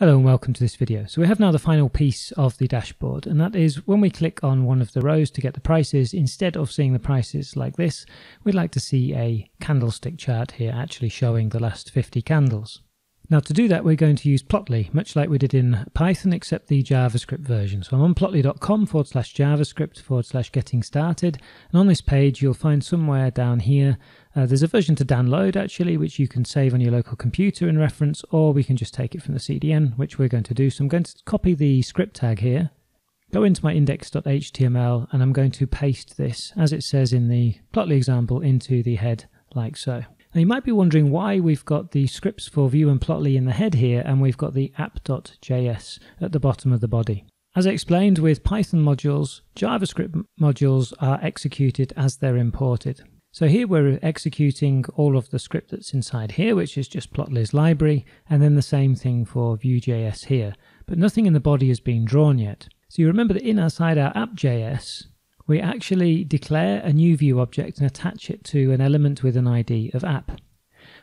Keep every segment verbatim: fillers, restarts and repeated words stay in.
Hello and welcome to this video. So we have now the final piece of the dashboard, and that is when we click on one of the rows to get the prices, instead of seeing the prices like this, we'd like to see a candlestick chart here actually showing the last fifty candles. Now to do that we're going to use Plotly, much like we did in Python except the JavaScript version. So I'm on plotly.com forward slash JavaScript forward slash getting started, and on this page you'll find somewhere down here Uh, there's a version to download actually, which you can save on your local computer and reference, or we can just take it from the C D N, which we're going to do. So I'm going to copy the script tag here, go into my index.html, and I'm going to paste this, as it says in the Plotly example, into the head like so. Now you might be wondering why we've got the scripts for Vue and Plotly in the head here, and we've got the app.js at the bottom of the body. As I explained with Python modules, JavaScript modules are executed as they're imported. So here we're executing all of the script that's inside here, which is just Plotly's library, and then the same thing for Vue.js here. But nothing in the body has been drawn yet. So you remember that inside our app.js, we actually declare a new Vue object and attach it to an element with an I D of app.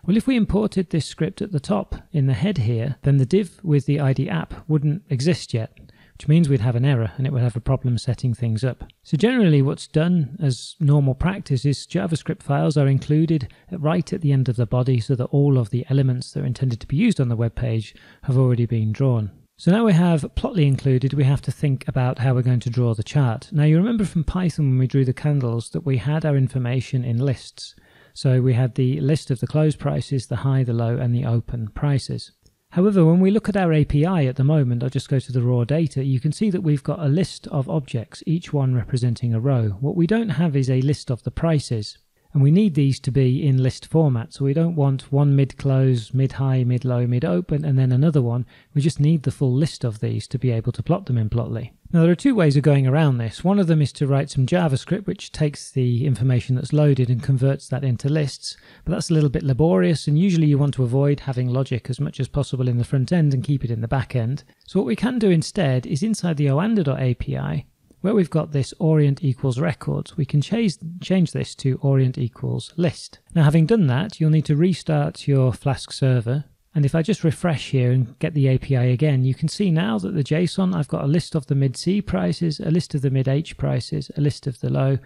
Well, if we imported this script at the top in the head here, then the div with the I D app wouldn't exist yet, which means we'd have an error and it would have a problem setting things up. So generally what's done as normal practice is JavaScript files are included right at the end of the body so that all of the elements that are intended to be used on the web page have already been drawn. So now we have Plotly included, we have to think about how we're going to draw the chart. Now you remember from Python when we drew the candles that we had our information in lists. So we had the list of the close prices, the high, the low, and the open prices. However, when we look at our A P I at the moment, I'll just go to the raw data, you can see that we've got a list of objects, each one representing a row. What we don't have is a list of the prices, and we need these to be in list format. So we don't want one mid-close, mid-high, mid-low, mid-open, and then another one. We just need the full list of these to be able to plot them in Plotly. Now there are two ways of going around this. One of them is to write some JavaScript, which takes the information that's loaded and converts that into lists, but that's a little bit laborious, and usually you want to avoid having logic as much as possible in the front end and keep it in the back end. So what we can do instead is inside the OANDA.api, where we've got this orient equals records, we can change, change this to orient equals list. Now having done that, you'll need to restart your Flask server, and if I just refresh here and get the A P I again, you can see now that the JSON, I've got a list of the mid-C prices, a list of the mid-H prices, a list of the low,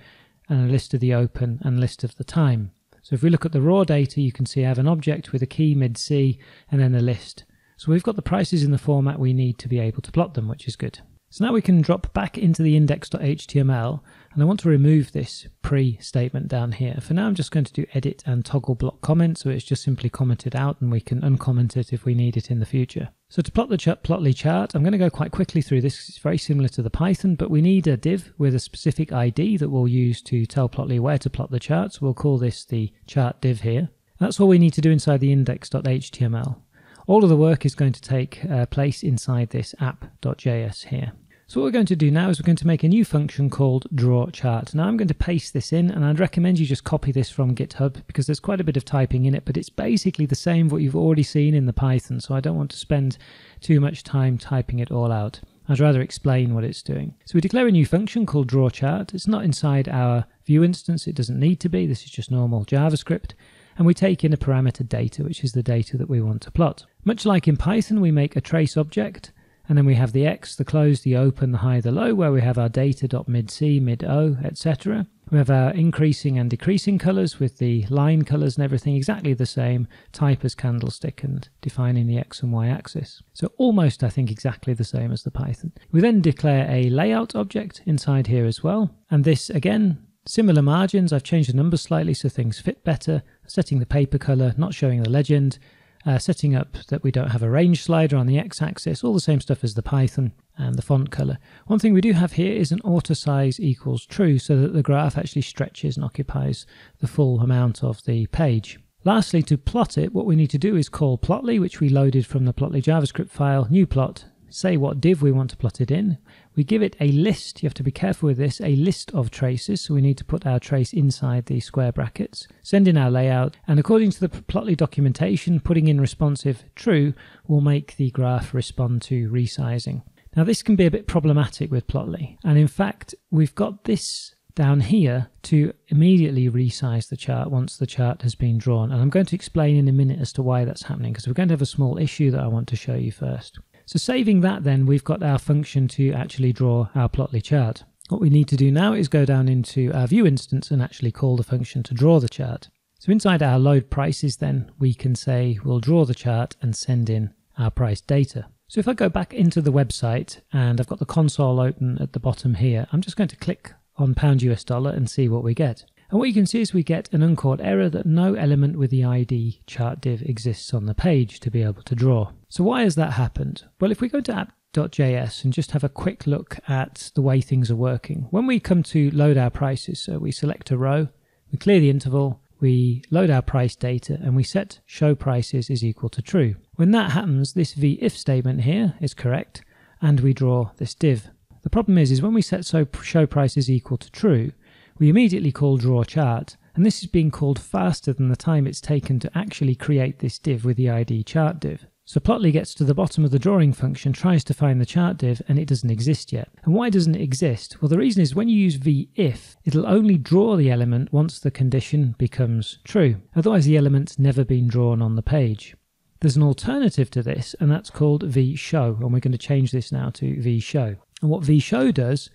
and a list of the open, and a list of the time. So if we look at the raw data, you can see I have an object with a key mid-C and then a list. So we've got the prices in the format we need to be able to plot them, which is good. So now we can drop back into the index.html, and I want to remove this pre statement down here. For now I'm just going to do edit and toggle block comment, so it's just simply commented out and we can uncomment it if we need it in the future. So to plot the Plotly chart, I'm going to go quite quickly through this. It's very similar to the Python, but we need a div with a specific I D that we'll use to tell Plotly where to plot the chart. So we'll call this the chart div here. That's all we need to do inside the index.html. All of the work is going to take uh, place inside this app.js here. So what we're going to do now is we're going to make a new function called drawChart. Now I'm going to paste this in, and I'd recommend you just copy this from GitHub because there's quite a bit of typing in it, but it's basically the same what you've already seen in the Python, so I don't want to spend too much time typing it all out. I'd rather explain what it's doing. So we declare a new function called drawChart. It's not inside our Vue instance, it doesn't need to be, this is just normal JavaScript. And we take in a parameter data, which is the data that we want to plot. Much like in Python, we make a trace object, and then we have the x, the close, the open, the high, the low, where we have our data.mid-c, mid-o, et cetera. We have our increasing and decreasing colors with the line colors and everything exactly the same, type as candlestick, and defining the x and y axis. So almost, I think, exactly the same as the Python. We then declare a layout object inside here as well, and this again, similar margins, I've changed the numbers slightly so things fit better, setting the paper color, not showing the legend, uh, setting up that we don't have a range slider on the x-axis, all the same stuff as the Python, and the font color. One thing we do have here is an auto size equals true so that the graph actually stretches and occupies the full amount of the page. Lastly, to plot it, what we need to do is call Plotly, which we loaded from the Plotly JavaScript file, new plot, say what div we want to plot it in. We give it a list, you have to be careful with this, a list of traces, so we need to put our trace inside the square brackets, send in our layout, and according to the Plotly documentation, putting in responsive true will make the graph respond to resizing. Now this can be a bit problematic with Plotly, and in fact we've got this down here to immediately resize the chart once the chart has been drawn, and I'm going to explain in a minute as to why that's happening, because we're going to have a small issue that I want to show you first. So saving that, then we've got our function to actually draw our Plotly chart. What we need to do now is go down into our Vue instance and actually call the function to draw the chart. So inside our load prices, then we can say we'll draw the chart and send in our price data. So if I go back into the website and I've got the console open at the bottom here, I'm just going to click on pound U S dollar and see what we get. And what you can see is we get an uncaught error that no element with the I D chart div exists on the page to be able to draw. So why has that happened? Well, if we go to app dot J S and just have a quick look at the way things are working. When we come to load our prices, so we select a row, we clear the interval, we load our price data, and we set show prices is equal to true. When that happens, this v if statement here is correct, and we draw this div. The problem is, is when we set so show prices equal to true, we immediately call draw chart, and this is being called faster than the time it's taken to actually create this div with the I D chart div. So Plotly gets to the bottom of the drawing function, tries to find the chart div, and it doesn't exist yet. And why doesn't it exist? Well, the reason is when you use v if, it'll only draw the element once the condition becomes true. Otherwise, the element's never been drawn on the page. There's an alternative to this, and that's called v show, and we're going to change this now to v show. And what v show does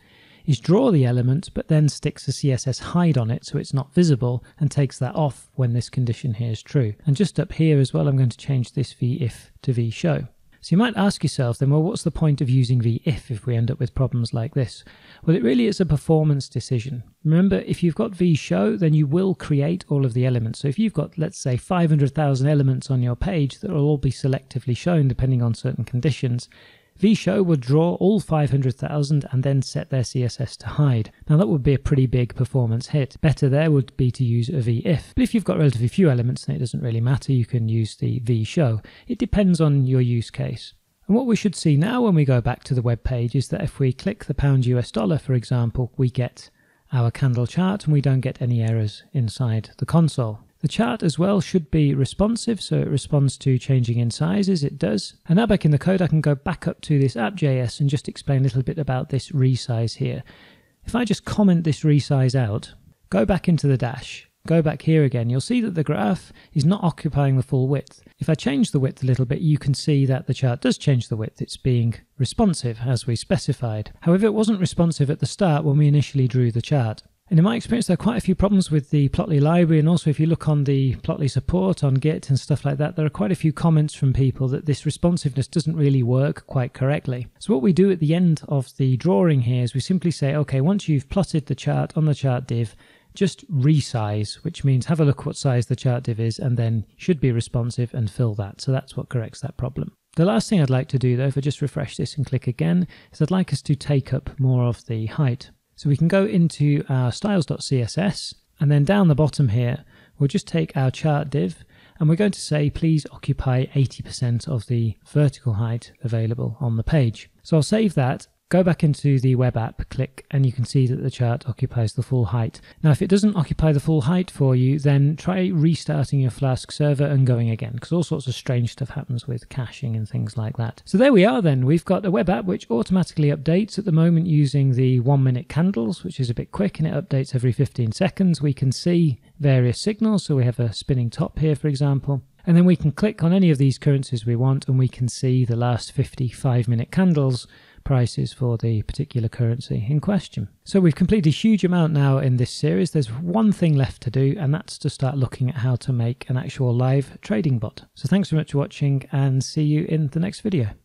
is draw the element, but then sticks a C S S hide on it so it's not visible and takes that off when this condition here is true. And just up here as well, I'm going to change this v if to v show. So you might ask yourself then, well, what's the point of using v if if we end up with problems like this? Well, it really is a performance decision. Remember, if you've got v show, then you will create all of the elements. So if you've got, let's say, five hundred thousand elements on your page that will all be selectively shown depending on certain conditions, v show would draw all five hundred thousand and then set their C S S to hide. Now that would be a pretty big performance hit. Better there would be to use a v if. But if you've got relatively few elements, then it doesn't really matter. You can use the v show. It depends on your use case. And what we should see now when we go back to the web page is that if we click the pound U S dollar, for example, we get our candle chart and we don't get any errors inside the console. The chart as well should be responsive, so it responds to changing in sizes, it does. And now back in the code, I can go back up to this app dot J S and just explain a little bit about this resize here. If I just comment this resize out, go back into the dash, go back here again, you'll see that the graph is not occupying the full width. If I change the width a little bit, you can see that the chart does change the width. It's being responsive as we specified. However, it wasn't responsive at the start when we initially drew the chart. And in my experience, there are quite a few problems with the Plotly library, and also if you look on the Plotly support on Git and stuff like that, there are quite a few comments from people that this responsiveness doesn't really work quite correctly. So what we do at the end of the drawing here is we simply say, okay, once you've plotted the chart on the chart div, just resize, which means have a look what size the chart div is, and then should be responsive and fill that. So that's what corrects that problem. The last thing I'd like to do though, if I just refresh this and click again, is I'd like us to take up more of the height. So we can go into our styles dot C S S, and then down the bottom here, we'll just take our chart div, and we're going to say, please occupy eighty percent of the vertical height available on the page. So I'll save that, go back into the web app, click, and you can see that the chart occupies the full height. Now, if it doesn't occupy the full height for you, then try restarting your Flask server and going again, because all sorts of strange stuff happens with caching and things like that. So there we are then. We've got a web app which automatically updates at the moment using the one-minute candles, which is a bit quick, and it updates every fifteen seconds. We can see various signals, so we have a spinning top here, for example. And then we can click on any of these currencies we want, and we can see the last fifty-five minute candles prices for the particular currency in question. So we've completed a huge amount now in this series. There's one thing left to do, and that's to start looking at how to make an actual live trading bot. So thanks so much for watching, and see you in the next video.